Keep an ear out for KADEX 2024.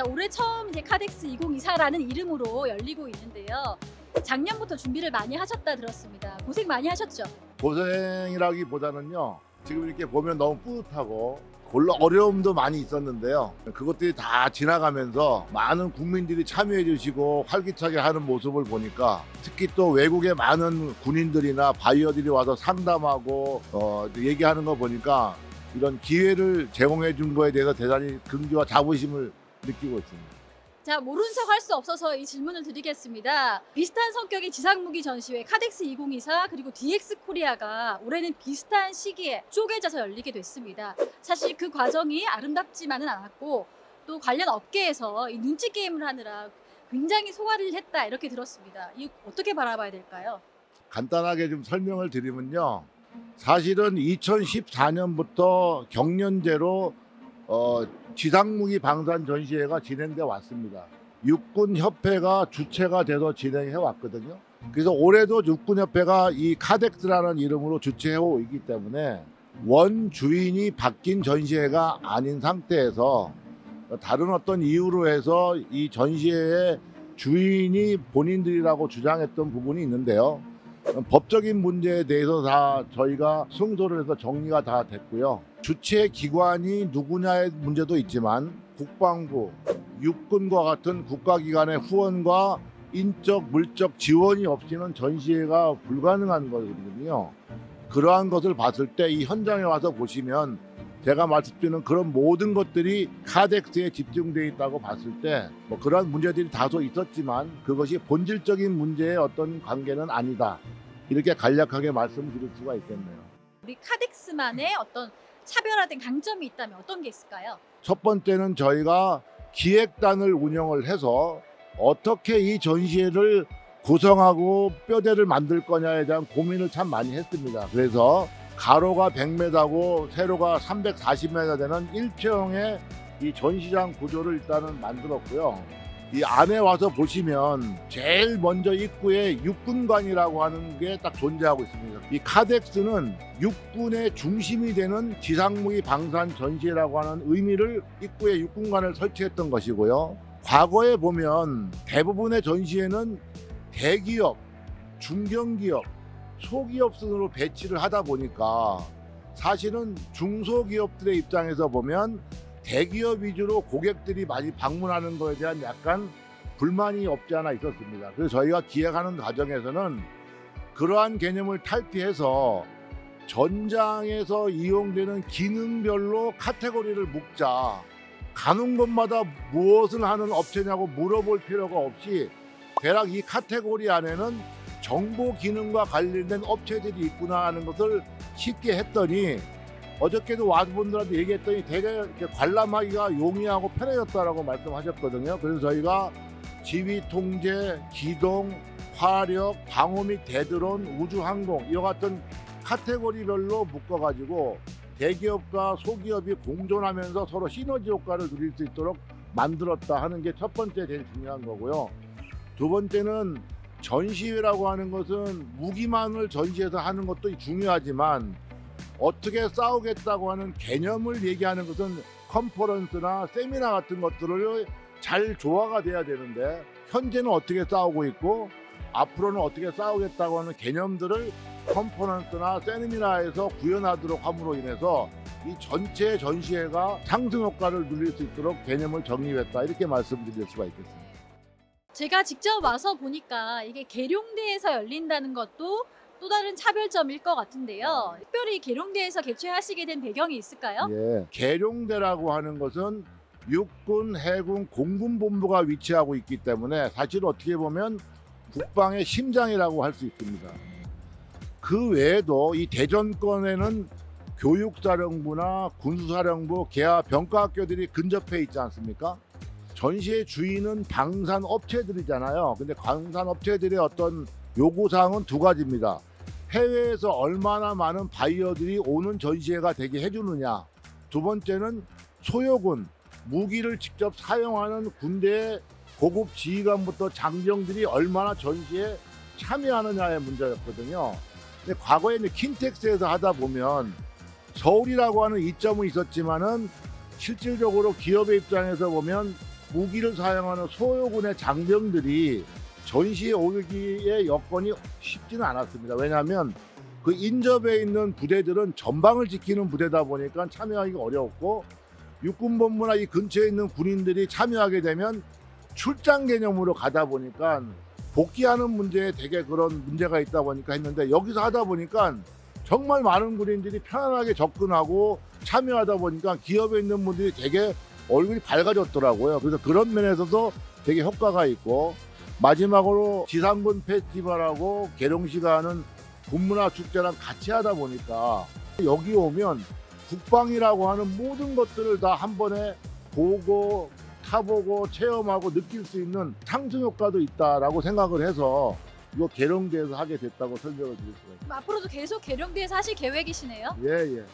자, 올해 처음 이제 카덱스 2024라는 이름으로 열리고 있는데요. 작년부터 준비를 많이 하셨다 들었습니다. 고생 많이 하셨죠? 고생이라기보다는요. 지금 이렇게 보면 너무 뿌듯하고 물론 어려움도 많이 있었는데요. 그것들이 다 지나가면서 많은 국민들이 참여해 주시고 활기차게 하는 모습을 보니까 특히 또 외국의 많은 군인들이나 바이어들이 와서 상담하고 얘기하는 거 보니까 이런 기회를 제공해 준 거에 대해서 대단히 긍지와 자부심을 느끼고 있습니다. 자, 모른 척 할 수 없어서 이 질문을 드리겠습니다. 비슷한 성격의 지상무기 전시회 카덱스 2024 그리고 DX 코리아가 올해는 비슷한 시기에 쪼개져서 열리게 됐습니다. 사실 그 과정이 아름답지만은 않았고 또 관련 업계에서 이 눈치 게임을 하느라 굉장히 소화를 했다 이렇게 들었습니다. 이거 어떻게 바라봐야 될까요? 간단하게 좀 설명을 드리면요. 사실은 2014년부터 경년제로 지상무기 방산 전시회가 진행돼 왔습니다. 육군협회가 주체가 돼서 진행해 왔거든요. 그래서 올해도 육군협회가 이 카덱스라는 이름으로 주최해 오기 때문에 원 주인이 바뀐 전시회가 아닌 상태에서 다른 어떤 이유로 해서 이 전시회의 주인이 본인들이라고 주장했던 부분이 있는데요. 법적인 문제에 대해서 다 저희가 승소를 해서 정리가 다 됐고요. 주최 기관이 누구냐의 문제도 있지만 국방부, 육군과 같은 국가기관의 후원과 인적, 물적 지원이 없이는 전시회가 불가능한 거거든요. 그러한 것을 봤을 때 이 현장에 와서 보시면 제가 말씀드리는 그런 모든 것들이 카덱스에 집중되어 있다고 봤을 때 뭐 그러한 문제들이 다소 있었지만 그것이 본질적인 문제의 어떤 관계는 아니다. 이렇게 간략하게 말씀드릴 수가 있겠네요. 우리 카덱스만의 어떤 차별화된 강점이 있다면 어떤 게 있을까요? 첫 번째는 저희가 기획단을 운영을 해서 어떻게 이 전시회를 구성하고 뼈대를 만들 거냐에 대한 고민을 참 많이 했습니다. 그래서 가로가 100m고 세로가 340m 되는 일체형의 이 전시장 구조를 일단은 만들었고요. 이 안에 와서 보시면 제일 먼저 입구에 육군관이라고 하는 게 딱 존재하고 있습니다. 이 카덱스는 육군의 중심이 되는 지상무기 방산 전시회라고 하는 의미를 입구에 육군관을 설치했던 것이고요. 과거에 보면 대부분의 전시회는 대기업, 중견기업, 소기업 순으로 배치를 하다 보니까 사실은 중소기업들의 입장에서 보면 대기업 위주로 고객들이 많이 방문하는 것에 대한 약간 불만이 없지 않아 있었습니다. 그래서 저희가 기획하는 과정에서는 그러한 개념을 탈피해서 전장에서 이용되는 기능별로 카테고리를 묶자. 가는 곳마다 무엇을 하는 업체냐고 물어볼 필요가 없이 대략 이 카테고리 안에는 정보 기능과 관련된 업체들이 있구나 하는 것을 쉽게 했더니 어저께도 와서 분들한테 얘기했더니 되게 관람하기가 용이하고 편해졌다라고 말씀하셨거든요. 그래서 저희가 지휘 통제, 기동, 화력, 방호 및 대드론, 우주항공 이와 같은 카테고리별로 묶어가지고 대기업과 소기업이 공존하면서 서로 시너지 효과를 누릴 수 있도록 만들었다 하는 게 첫 번째 제일 중요한 거고요. 두 번째는 전시회라고 하는 것은 무기만을 전시해서 하는 것도 중요하지만 어떻게 싸우겠다고 하는 개념을 얘기하는 것은 컨퍼런스나 세미나 같은 것들을 잘 조화가 돼야 되는데 현재는 어떻게 싸우고 있고 앞으로는 어떻게 싸우겠다고 하는 개념들을 컨퍼런스나 세미나에서 구현하도록 함으로 인해서 이 전체 전시회가 상승 효과를 누릴 수 있도록 개념을 정립했다 이렇게 말씀드릴 수가 있겠습니다. 제가 직접 와서 보니까 이게 계룡대에서 열린다는 것도 또 다른 차별점일 것 같은데요. 특별히 계룡대에서 개최하시게 된 배경이 있을까요? 예, 계룡대라고 하는 것은 육군, 해군, 공군본부가 위치하고 있기 때문에 사실 어떻게 보면 국방의 심장이라고 할 수 있습니다. 그 외에도 이 대전권에는 교육사령부나 군수사령부, 계하 병과학교들이 근접해 있지 않습니까? 전시의 주인은 방산업체들이잖아요. 근데 방산업체들의 어떤 요구사항은 두 가지입니다. 해외에서 얼마나 많은 바이어들이 오는 전시회가 되게 해주느냐. 두 번째는 소요군, 무기를 직접 사용하는 군대의 고급 지휘관부터 장병들이 얼마나 전시에 참여하느냐의 문제였거든요. 근데 과거에 이제 킨텍스에서 하다 보면 서울이라고 하는 이점은 있었지만은 실질적으로 기업의 입장에서 보면 무기를 사용하는 소요군의 장병들이 전시에 오기의 여건이 쉽지는 않았습니다. 왜냐하면 그 인접에 있는 부대들은 전방을 지키는 부대다 보니까 참여하기가 어려웠고, 육군본부나 이 근처에 있는 군인들이 참여하게 되면 출장 개념으로 가다 보니까 복귀하는 문제에 되게 그런 문제가 있다 보니까 했는데, 여기서 하다 보니까 정말 많은 군인들이 편안하게 접근하고 참여하다 보니까 기업에 있는 분들이 되게 얼굴이 밝아졌더라고요. 그래서 그런 면에서도 되게 효과가 있고, 마지막으로 지상군 페스티벌하고 계룡시가 하는 군문화 축제랑 같이 하다 보니까 여기 오면 국방이라고 하는 모든 것들을 다 한 번에 보고 타보고 체험하고 느낄 수 있는 상승 효과도 있다라고 생각을 해서 이거 계룡대에서 하게 됐다고 설명을 드릴 수가 있습니다. 앞으로도 계속 계룡대에서 하실 계획이시네요? 예, 예.